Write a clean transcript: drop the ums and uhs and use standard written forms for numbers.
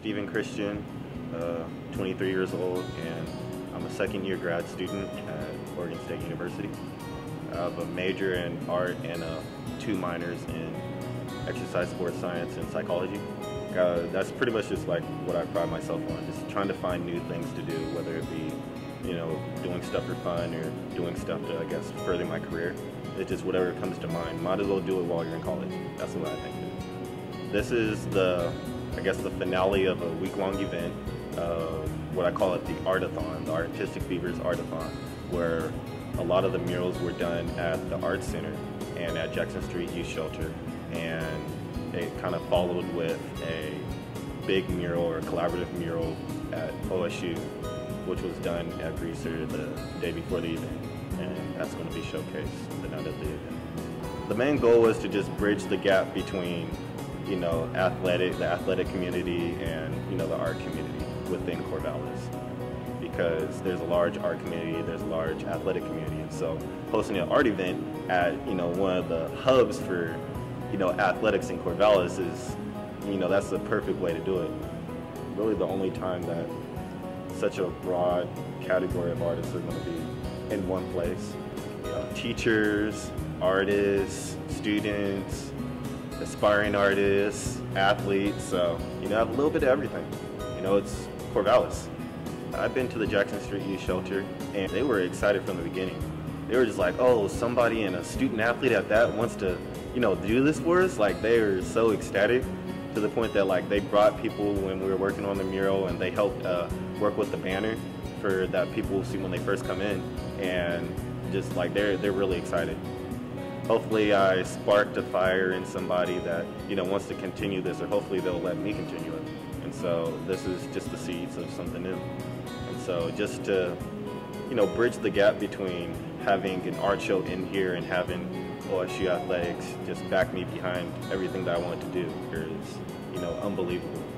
Stephen Christian, 23 years old, and I'm a second-year grad student at Oregon State University. I have a major in art and two minors in exercise, sports science, and psychology. That's pretty much just like what I pride myself on, just trying to find new things to do, whether it be, you know, doing stuff for fun or doing stuff to, I guess, further my career. It's just whatever comes to mind. Might as well do it while you're in college. That's what I think of it. This is the, I guess, the finale of a week-long event, what I call it the Artathon, the Artistic Beaver's Artathon, where a lot of the murals were done at the Arts Center and at Jackson Street Youth Shelter, and it kind of followed with a big mural or a collaborative mural at OSU, which was done at Greaser the day before the event, and that's going to be showcased the night of the event. The main goal was to just bridge the gap between, you know, the athletic community and, you know, the art community within Corvallis, because there's a large art community, there's a large athletic community, and so hosting an art event at, you know, one of the hubs for, you know, athletics in Corvallis is, you know, that's the perfect way to do it. Really the only time that such a broad category of artists are going to be in one place. You know, teachers, artists, students, aspiring artists, athletes, so, you know, I have a little bit of everything. You know, it's Corvallis. I've been to the Jackson Street Youth Shelter, and they were excited from the beginning. They were just like, oh, somebody and a student athlete at that wants to, you know, do this for us. Like, they were so ecstatic, to the point that, like, they brought people when we were working on the mural, and they helped work with the banner for that people will see when they first come in, and just like they're really excited. Hopefully I sparked a fire in somebody that, you know, wants to continue this, or hopefully they'll let me continue it. And so this is just the seeds of something new. And so just to, you know, bridge the gap between having an art show in here and having OSU athletics just back me behind everything that I wanted to do is, you know, unbelievable.